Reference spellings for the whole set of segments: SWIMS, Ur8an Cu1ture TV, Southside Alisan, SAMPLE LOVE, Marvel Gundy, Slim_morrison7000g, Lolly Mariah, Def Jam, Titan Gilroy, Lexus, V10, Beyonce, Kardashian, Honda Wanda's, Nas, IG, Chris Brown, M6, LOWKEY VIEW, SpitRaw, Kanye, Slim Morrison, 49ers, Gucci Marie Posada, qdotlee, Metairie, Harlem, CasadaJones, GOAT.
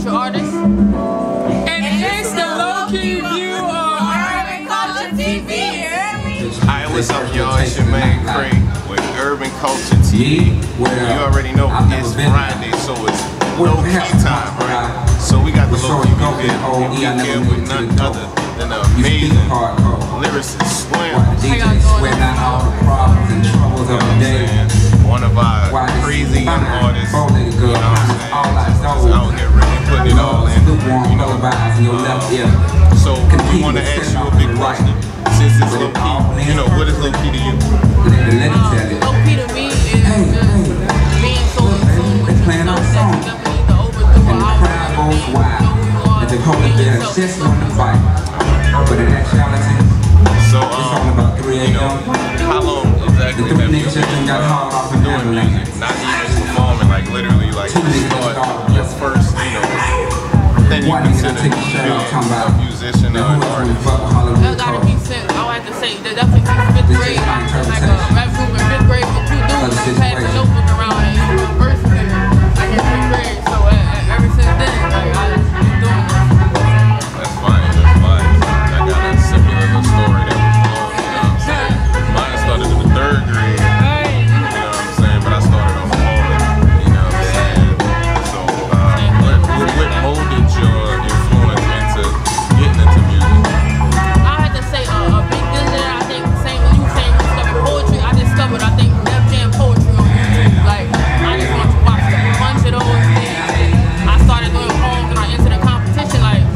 future artists. And it's the low-key view of Urban Culture TV. Hi, what's up, y'all? It's your man Craig with Urban Culture TV. You already know it's Friday, so it's low-key time, right? So we got the low-key video, and we are here with none other than the amazing lyricist SWIMS. One of our crazy young artists, you know what I'm saying, just out here really putting it all in, you know. So we want to ask you a big question, since it's low key, you know, what is low key to you? Low key to me is just being so in tune with yourself, that we either overdo or So, you know, how long exactly have you been doing music? Not even performing, like literally, like you start your first, you know, then you consider a musician or an artist. That gotta be since, I have to say, that definitely since fifth grade. Like a rap group in fifth grade with two dudes who passed a notebook around and you were first grade, like in fifth grade. So ever since then, like I just been doing it. That's fine, that's fine. I got a similar story that was long, you know what I'm saying? Mine started in the third grade, you know what I'm saying? But I started on Harlem, you know what I'm saying? So, what molded your influence into getting into music? I had to say a big thing that I think, same when you were saying you discovered poetry, I discovered, I think, Def Jam poetry on YouTube. Like, I just wanted to watch a bunch of those things. I started doing poems and I entered a competition, like high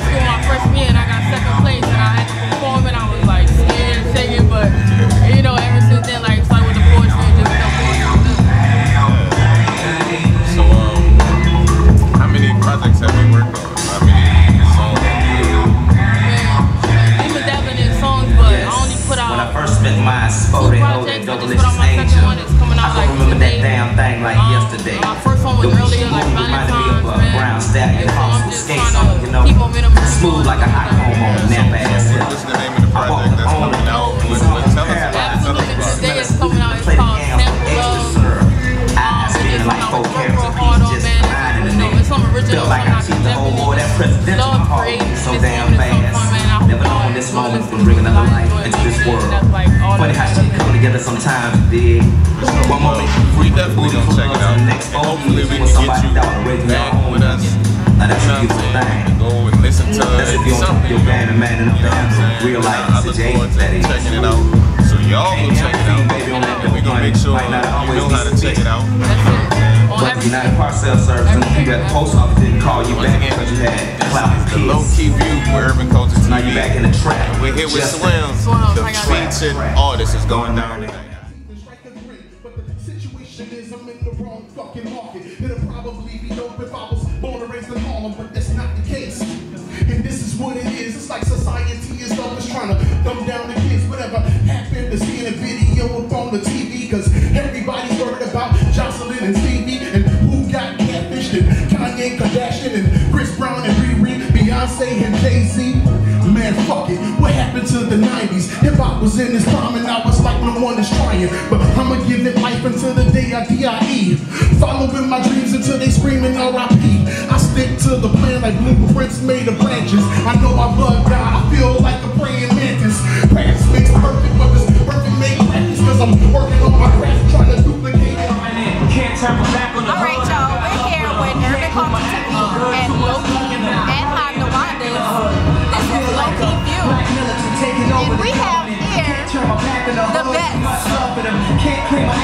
school my freshman year, and I got second place, and I had to perform, and I was like scared and singing, but you know, ever since then, like started with the poetry and just kept going. So how many projects have you worked on? How many songs have you worked on? Even dabbling in songs, but I only put out my first one was earlier, like Valentine's, man. Smooth like a hot comb on that ass. What's the name of the project that's coming out? Tell us about it. Today it's coming out. It's called Sample Love. It's like hard on man. It's some original. Love created so damn fast. Never known this moment would bring another life into this world. Funny how shit come together sometimes, dig. One moment we definitely gonna check it out. Hopefully we can get you back with us. That's what I'm saying. Go and listen to something. Your band and man in the real life. I look forward to checking it out. So y'all go check it out. And we're gonna make sure you know how to check it out. But the United Parcel Service, you got the post office didn't call you back because you had clouds. The low-key view for Urban Culture TV. Now you're back in the trap. We're here with SWIMS. The featured artist is going down tonight. But the situation is I'm in the wrong fucking market. It'll probably be dope if I was born and raised in Harlem, but that's not the case. And this is what it is. It's like society is always trying to dumb down the kids. Whatever happened to seeing a video up on the TV, because everybody's worried about Jocelyn and Stevie and who got catfished and Kanye, Kardashian and Chris Brown and Riri, Beyonce and Jay-Z. Man, fuck it. What happened to the 90s? Hip-hop was in its prime and I was like no one is trying. But I'ma give it life until the day I die. Following my dreams until they screaming R.I.P. I stick to the plan like blueprints made of branches. I know I blood God, I feel like a praying mantis. Pants makes perfect, but this perfect made practice. Cause I'm working on my craft, trying to duplicate it. Alright y'all, we're here with Urban Culture TV and Loki and Honda Wanda's. And we have here the best.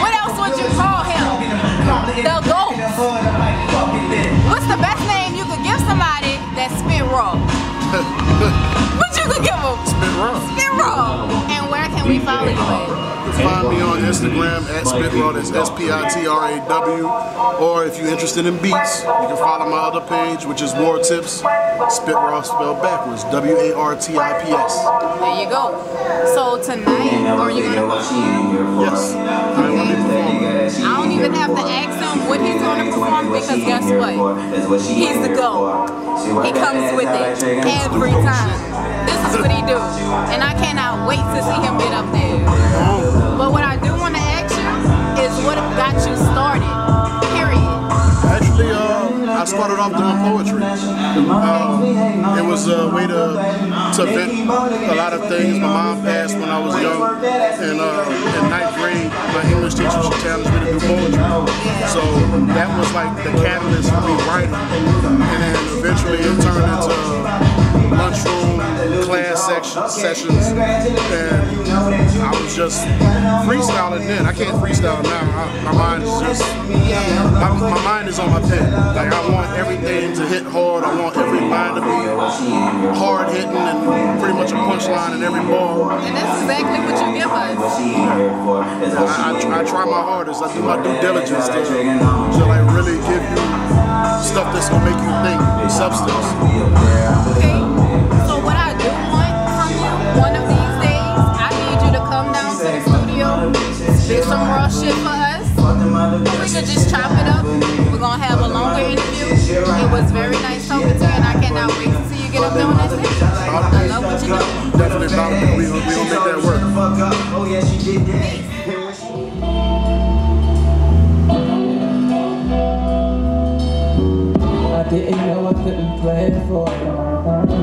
What else would you call him? The GOAT. What's the best name you could give somebody that's SpitRaw? What you could give him? SpitRaw. SpitRaw. And where can we follow you at? You can find me on Instagram at SpitRaw, that's S-P-I-T-R-A-W. Or if you're interested in beats, you can follow my other page, which is War Tips, SpitRaw spelled backwards, W-A-R-T-I-P-S. There you go. So tonight, are you going to perform? Yes. I don't even have to ask him what he's going to perform because guess what? He's the GOAT. He comes with it every time. This is what he do. And I cannot wait to see him get up there. But what I do want to ask you is what got you started, period? Actually, I started off doing poetry. It was a way to vent a lot of things. My mom passed when I was young, and in ninth grade, my English teacher, she challenged me to do poetry. So that was like the catalyst for me writing, and then eventually it turned into lunchroom class sessions, and I was just freestyling then. I can't freestyle now. My mind is on my pen. Like, I want everything to hit hard. I want every line to be hard hitting and pretty much a punchline in every bar. And that's exactly what you give us. I try my hardest. I do my due diligence to like really give you stuff that's gonna make you think, substance. Okay, so what I do want from you, one of these days, I need you to come down to the studio, do some raw shit for us. We could just chop it up. We're gonna have a longer interview. It was very nice talking to you, and I cannot wait to see you get up there on that stage. I love what you do. Definitely about it. We gonna make that work. Oh yeah, she did that. I didn't know I couldn't plan for it.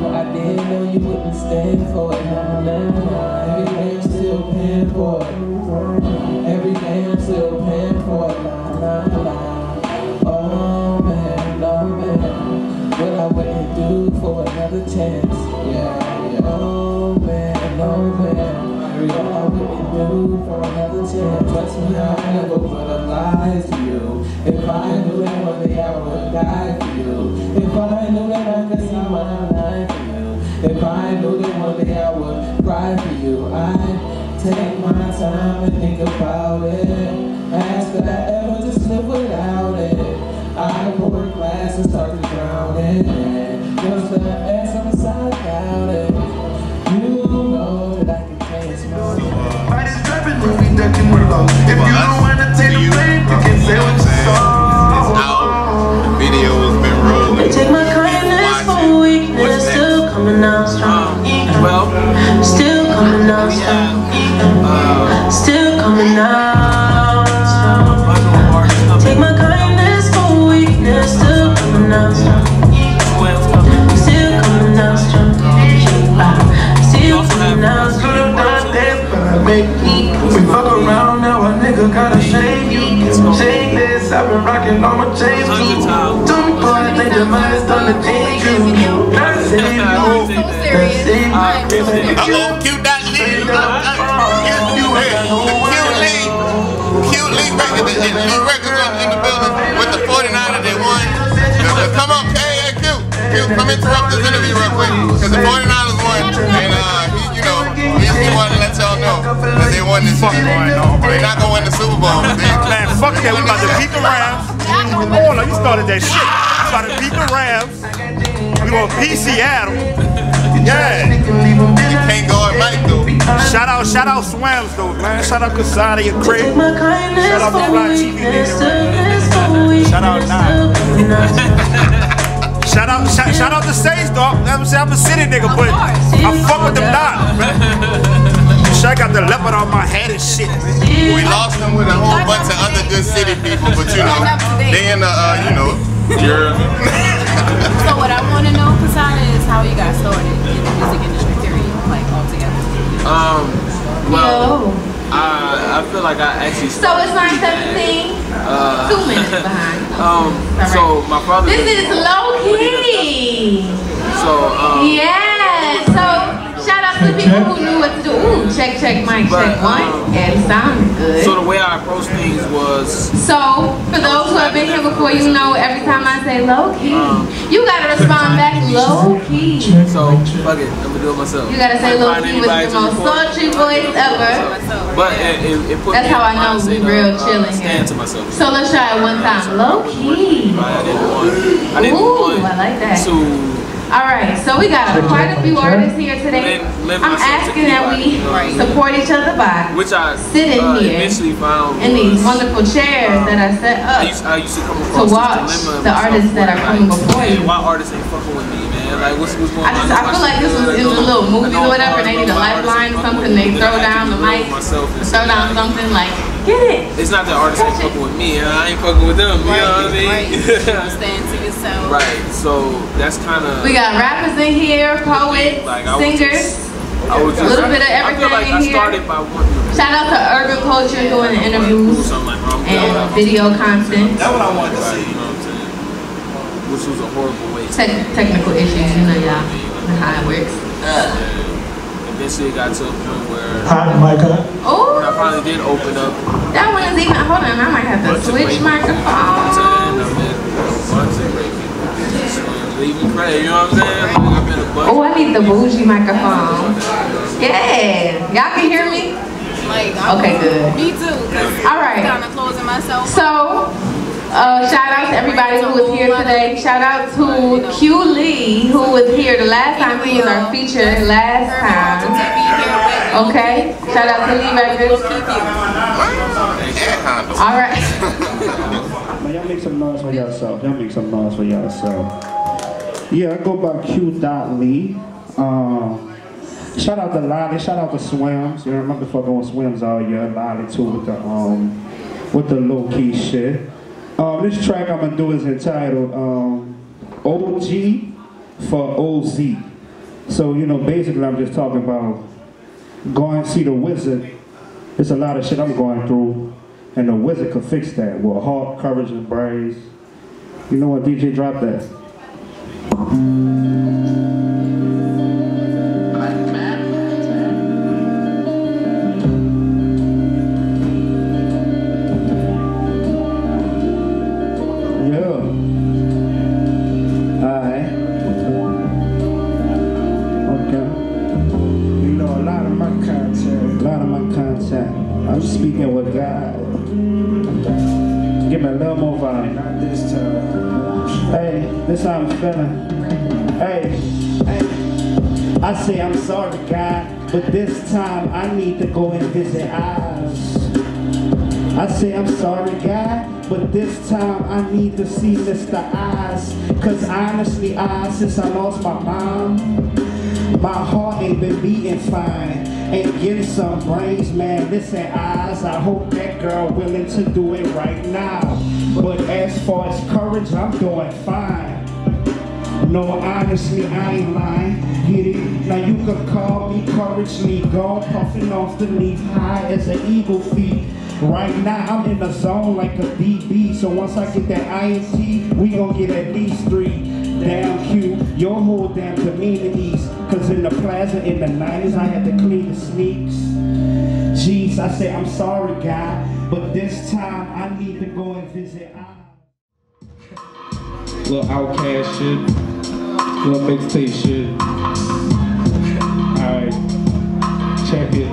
I didn't know you wouldn't stand for it. Every day I'm still paying for it. Every day I'm still paying for it. Oh man, what I wouldn't do for another chance. Yeah, oh man, what I wouldn't do for another chance. Trust me, I never would have lied to you. If I knew that one day I would die for you. If I knew that I could see what I'm lying for you. If I knew that one day I would cry for you. I take my time and think about it. Ask could I ever just live without it. I pour a glass and start to drown in it. Just the ass on the side about it. You know that I can change my life. Why this dripping movie that you were about? If you don't want to take the blame, you can say what you saw. Take my kindness for weakness, still coming out strong. Still coming out strong. Still coming out strong. Take my kindness for weakness, still coming out strong. Still coming out strong. Still coming out strong. We fuck around now, a nigga gotta shave you. Shake this, I've been rocking all my chains. I'm qdotlee. qdotlee records up in the building with the 49er that won. Come up, hey, Q. Q, come interrupt this interview real quick, because the 49ers won, and he, you know, he wanted to let y'all know that they won this fucking one. They're not gonna win the Super Bowl. Man, fuck that. We about to beat the Rams. Oh no, you started that shit. We about to beat the Rams. We gonna beat Seattle. Yeah. You can't go at Mike though. Shout out SWIMS though, man. Shout out Casada and Craig. Shout out Black TV. Shout out Nine. shout out the Sage dog. I'm a city nigga, but I fuck with them dogs, man. I got the leopard on my head and shit. We lost them with a whole bunch of other good city people, but you know, they in the you know, Europe. So what I want to know, Posada, is how you got started in the music industry theory, like all together. Well, I feel like I actually started. So it's 9:17. 2 minutes behind. So my father. This is low key. So yeah. So shout out to the people who knew what to do. Ooh, check mic, check one, and it sounded good. So the way I approached things was. So for those who have been here before, you know every time I say low key, you gotta respond back low key. So fuck it, I'm gonna do it myself. You gotta say low key with the most sultry voice ever. But it put. That's how I know we real chilling here. So let's try it one time, low key. Ooh, I like that. Alright, so we got quite a few artists here today. I'm asking that we support each other by sitting here in these wonderful chairs that are set up to watch the artists that are coming before you. Why artists ain't fucking with me, man? Like, what's going on? I feel like this was in the little movies or whatever. They need a lifeline or something. They throw down the mic, throw down something like. Get it. It's not that artists ain't fucking with me. I ain't fucking with them. Right, you know what I mean? Right. Stand to yourself. Right. So that's kind of. We got rappers in here, poets, like, singers. I was just, a little bit of everything. I feel like I started by one. Shout out to Urban Culture doing the interviews and video content. That's what I wanted to see. You know what I'm saying? Which was a horrible way. Technical issues, you know, y'all. How it works. And then shit got to a point where. When I finally did open up. That one is even. Hold on, I might have to switch microphones. You know what I'm saying? I've been a bunch. Oh, I need the bougie microphone. Yeah, y'all can hear me. Like, okay, good. Me too. All right. I'm closing myself. So, shout out to everybody who was here today. Shout out to Q Lee, who was here the last time he was our feature last time. Okay. Shout out to Lee Records. All right. Man, y'all make some noise for yourself. Y'all make some noise for yourself. Yeah, I go by qdotlee. Shout out to Lolly, shout out to SWIMS. You remember fucking on SWIMS all year. Lolly too with the low key shit. This track I'm gonna do is entitled OG for OZ. So you know, basically I'm just talking about going to see the wizard. It's a lot of shit I'm going through, and the wizard could fix that with heart, courage, and brains. You know what, DJ, drop that. That's how I'm feeling. Hey, hey. I say I'm sorry, God, but this time I need to go and visit Oz. I say I'm sorry, God, but this time I need to see Mr. Oz. Cause honestly, Oz, since I lost my mom, my heart ain't been beating fine. Ain't getting some brains, man. Listen, Oz, I hope that girl willing to do it right now. But as far as courage, I'm doing fine. No, honestly, I ain't lying, get it? Now you could call me Courage Lee, gone puffing off the leaf, high as an eagle feet. Right now, I'm in the zone like a DB, so once I get that INT, we gon' get at least 3. Damn Q, your whole damn communities, cause in the plaza in the 90s, I had to clean the sneaks. Jeez, I said, I'm sorry, guy, but this time, I need to go and visit. Little Outcast shit, little mixtape shit. Alright, check it.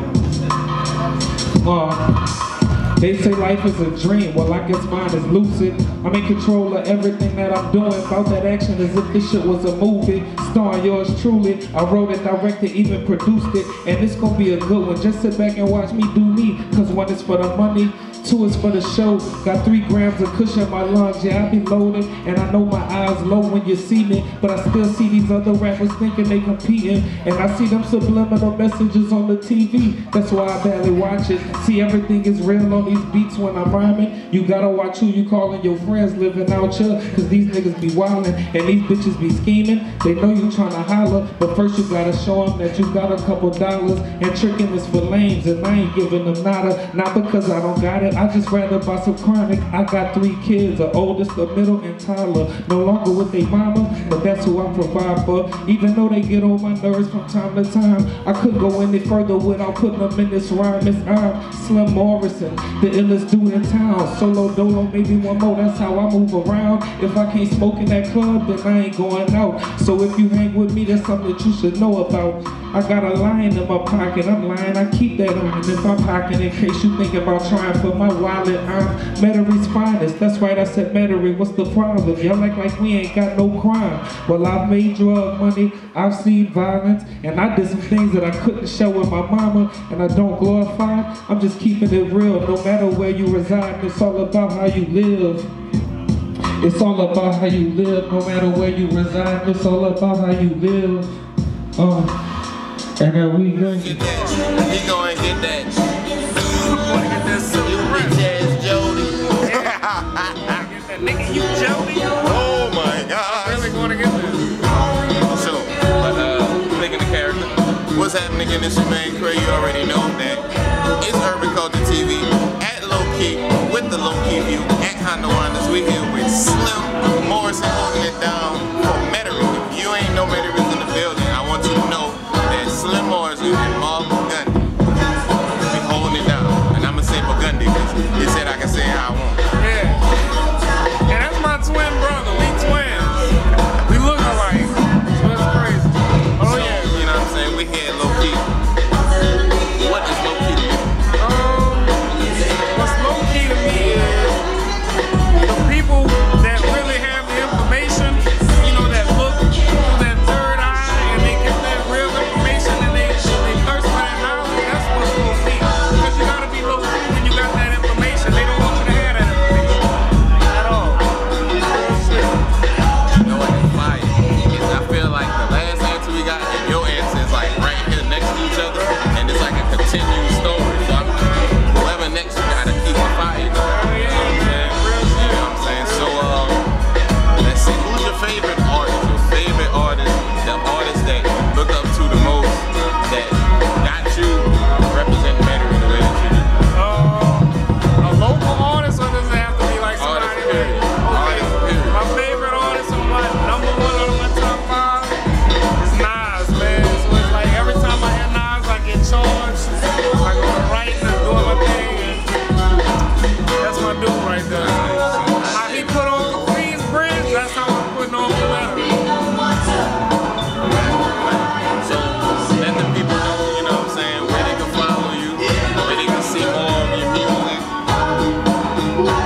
They say life is a dream, well I guess mine is lucid. I'm in control of everything that I'm doing, about that action as if this shit was a movie. Starring yours truly, I wrote it, directed, even produced it. And it's gonna be a good one, just sit back and watch me do me. Cause one is for the money, 2 is for the show. Got 3 grams of cushion in my lungs, yeah I be loaded. And I know my eyes low when you see me, but I still see these other rappers thinking they competing. And I see them subliminal messages on the TV, that's why I barely watch it. See everything is real on these beats when I'm rhyming. You gotta watch who you calling your friends, living out here, cause these niggas be wildin', and these bitches be scheming. They know you tryna holler, but first you gotta show them that you got a couple dollars. And tricking is for lames, and I ain't giving them nada. Not because I don't got it, I just rather buy some chronic. I got 3 kids, the oldest, the middle, and Tyler. No longer with they mama, but that's who I provide for. Even though they get on my nerves from time to time, I could go any further without putting them in this rhyme. It's I'm Slim Morrison, the illest dude in town. Solo dolo, maybe one more, that's how I move around. If I can't smoke in that club, then I ain't going out. So if you hang with me, that's something that you should know about. I got a lion in my pocket, I'm lying, I keep that on in my pocket in case you think about trying for my wallet. I'm Metarie's finest, that's right, I said Metairie, what's the problem? Y'all act like we ain't got no crime. Well, I've made drug money, I've seen violence, and I did some things that I couldn't show with my mama, and I don't glorify, I'm just keeping it real. No matter where you reside, it's all about how you live. It's all about how you live, no matter where you reside, it's all about how you live. And then we gonna get that. bitch-ass Jody. Nigga, you Jody? Oh my God. I'm really going to get this. So, but making the character. What's happening in this main career? You already know that. It's Urban Culture TV at Low Key with the Low Key View at Honda Wanda's. We here with Slim Morrison holding it down for Metairie. If you ain't know Metairie in the building, I want you to know that Slim Morrison and Marvel Gundy be holding it down. And I'ma say Burgundy because he said I can say it how I want. Yeah. And that's my twin brother. We twins. We look alike. So that's crazy. Oh so, yeah. You know what I'm saying? We here Low Key. What is Low Key to you? What's Low Key to me is the people that really have the information, you know, that look through that third eye and they get that real information and they thirst for that knowledge. That's what's Low Key. Because you gotta be low key when you got that information. They don't want you to have that information at all. You know what? Like, I feel like the last answer we got and your answer is like right here next to each other, and it's like a continued story. So I'm, whoever next you gotta keep the fire. You know what I'm saying? You know what I'm saying? So let's see, who's your favorite artist? Your favorite artist, the artist that you look up to the most, that got you representing better in the way that you do. A local artist, or does it have to be like somebody? Artist period. Artist period. My favorite artist and my number one on my top five is Nas, man. So it's like every time I hear Nas, I get charged. I go to writing and doing my thing, and that's my dude right there. How he put on the Queens Bridge, that's how I'm putting on the letter. So let the people know, you know what I'm saying, where they can follow you, where they can see more of your music.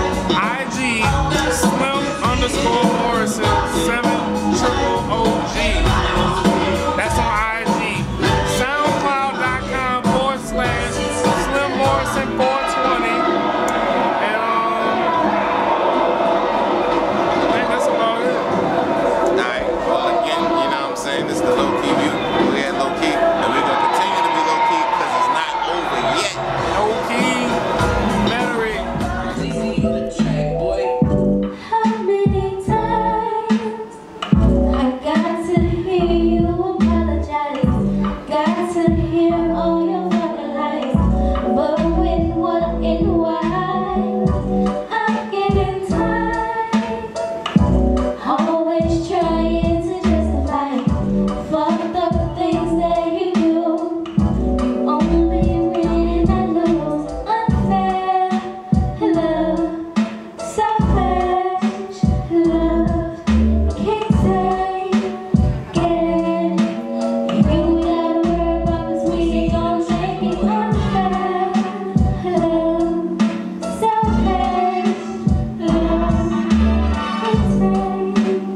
IG, Slim_Morrison 700OG. That's on IG. SoundCloud.com/SlimMorrison420. And I think that's about it. Alright, well again, you know what I'm saying, this is the Low Key View. We at Low Key, and we're gonna continue to be Low Key because it's not over yet. Low Key, Metairie. How many times I got to hear you apologize? Got to hear all your fucking lies. But with what and why? I'm getting tired. Always trying to justify fucked up things that you do. You only win and lose. Unfair love, selfish love, can't take it. You gotta worry about this music, don't take me. Unfair love, selfish love, can't take it. Who worries me? It was the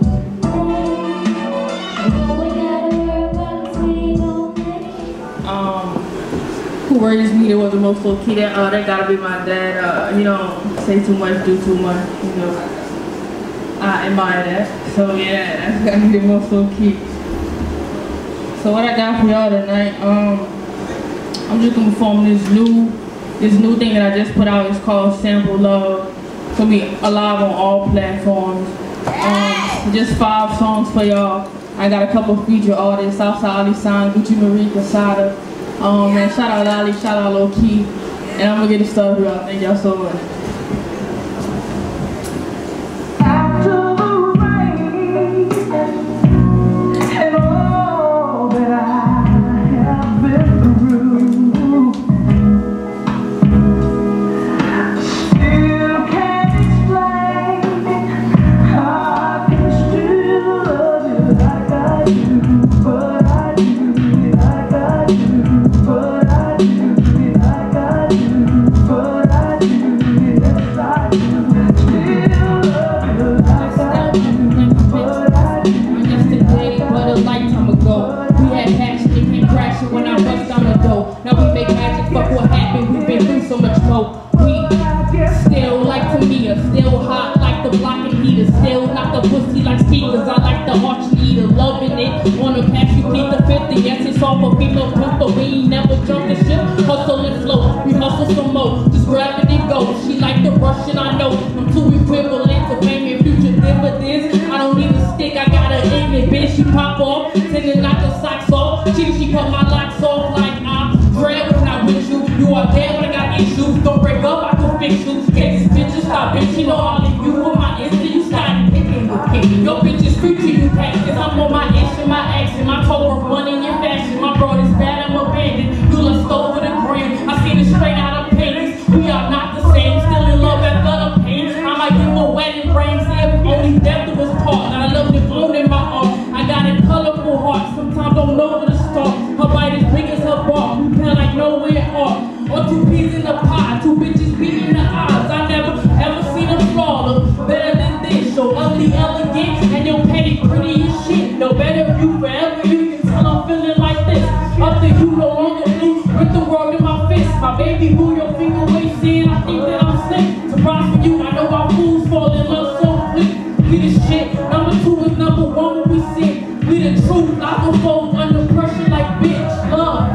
most low key. That gotta be my dad. You know, say too much, do too much. You know, I admire that. So yeah, that's gotta be the most low key. So what I got for y'all tonight? I'm just gonna perform this new thing that I just put out. It's called Sample Love. It's gonna be alive on all platforms. Just 5 songs for y'all. I got a couple feature artists: Southside Alisan, Gucci Marie Posada. And shout out Lolly, shout out Low Key, and I'm gonna get it started, y'all. Thank y'all so much. Hustle and flow, we hustle some more, just grab it and go. the way off. Or two peas in the pot, two bitches beating the odds. I never ever seen a flawless better than this. So ugly, elegant, and your petty pretty as shit. No better view forever, you can tell I'm feeling like this. Up to you, no longer blue, with the world in my fist. My baby who your finger waist in, I think that I'm slick. Surprise for you, I know our fools fall in love so quick. We the shit, number two is number one when we sit. We the truth, I don't fold under pressure like bitch, love.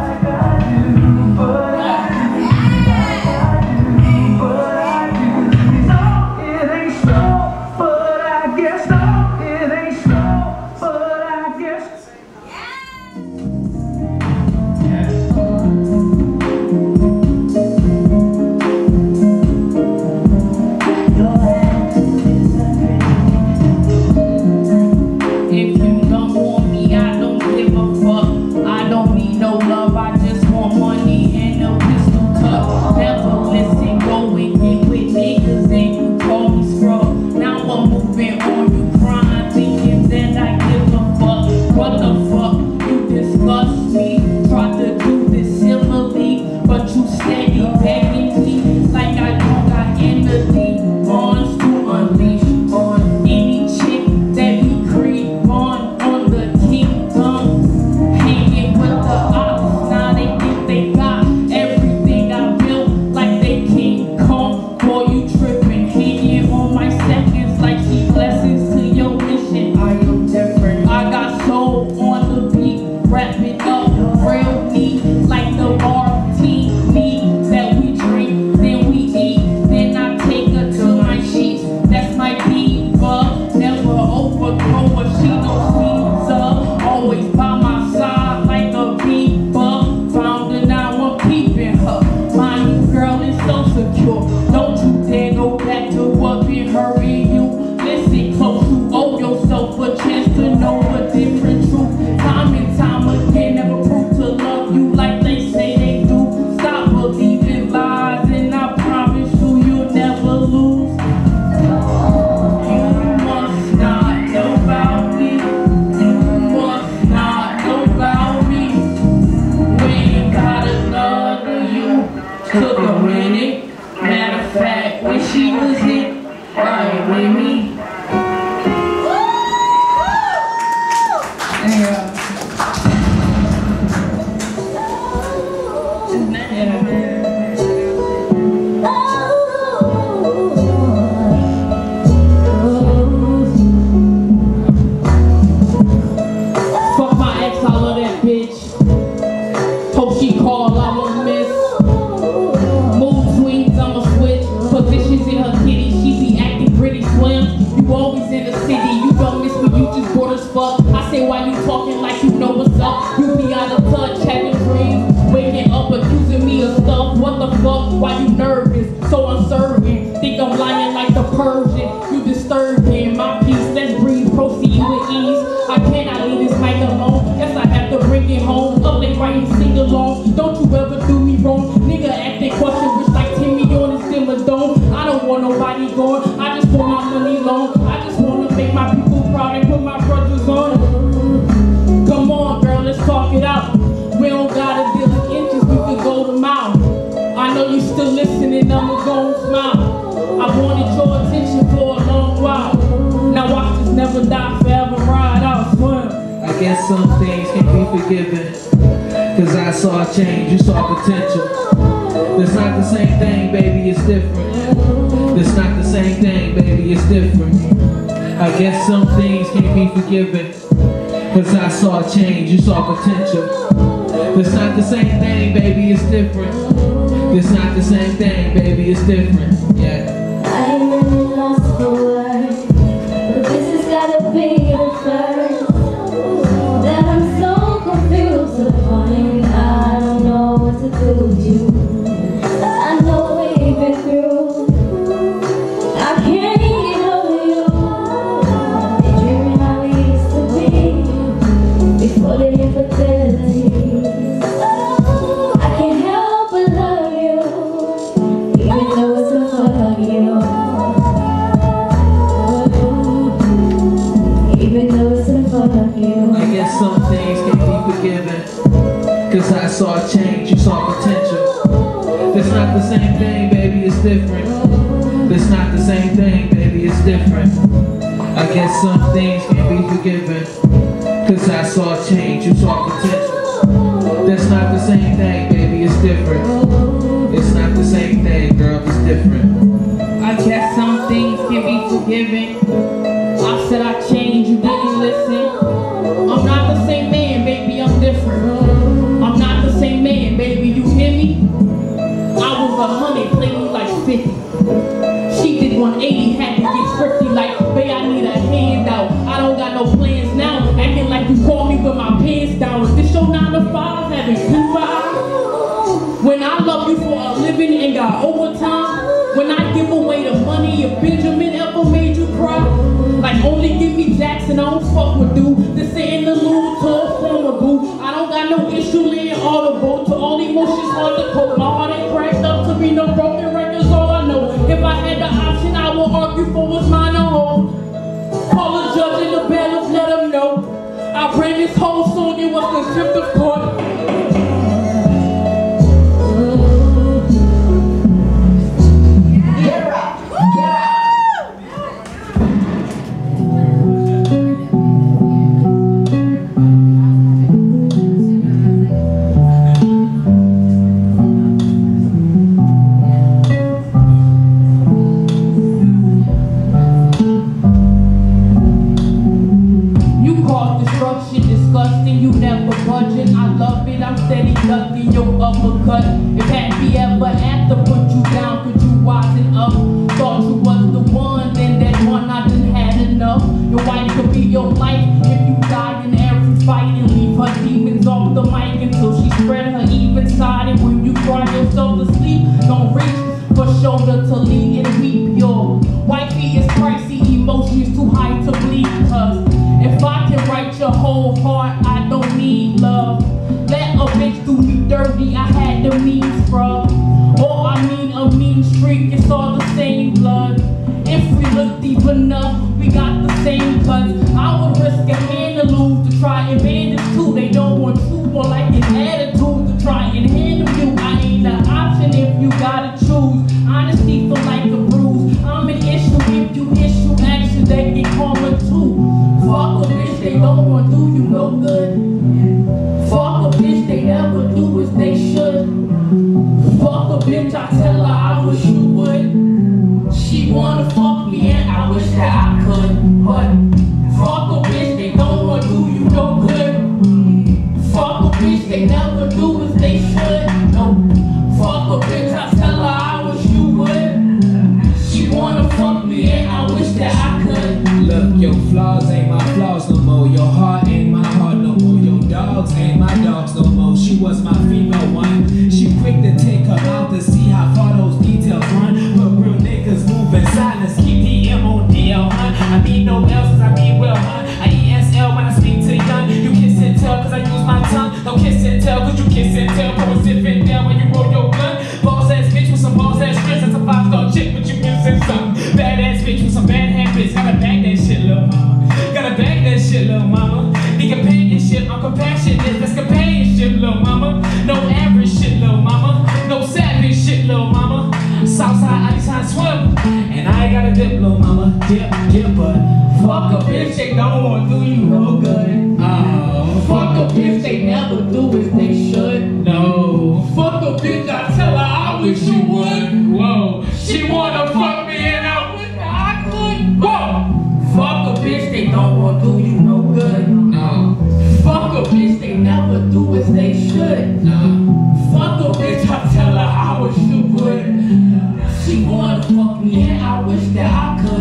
I guess some things can't be forgiven, cause I saw change, you saw potential. not the same thing, baby, it's different. It's not the same thing, baby, it's different. I guess some things can be forgiven, cause I saw change, you saw potential. That's not the same thing, baby, it's different. It's not the same thing, girl, it's different. I guess some things can be forgiven. I said I changed, you didn't listen. I'm not the same man, baby, I'm different. I'm not the same man, baby, you hear me? I was 100, played me like 50. She did 180, had to get thrifty like, babe, I need a handout. I don't got no plans now, acting like you call me with my pants down. Is this your 9 to 5, having 2 5? When I love you for a living and got overtime, when I give away the money, if Benjamin ever made you cry, like only give me Jackson, I don't fuck with dude. This ain't the little tall former boo. I don't got no issue laying all the boat to all emotions on the coat. My heart ain't cracked up to be no broken records, all I know. If I had the option, I would argue for what's mine or home. Call a judge in the bailiff, let him know. I ran this whole song, it was the script of court. Southside Alisan swim, and I ain't got a dip, little mama. Dip, but fuck a bitch, they don't want to do you no good. Oh, fuck a bitch, they never do as they should. No, fuck a bitch, I tell her I wish you would. Whoa, she wanna fuck me and I wish I could. Whoa, fuck a bitch, they don't want to do you no good. No, fuck a bitch, they never do as they should. No, fuck a bitch, I tell her I wish you would. She wanna fuck me and I wish that I could.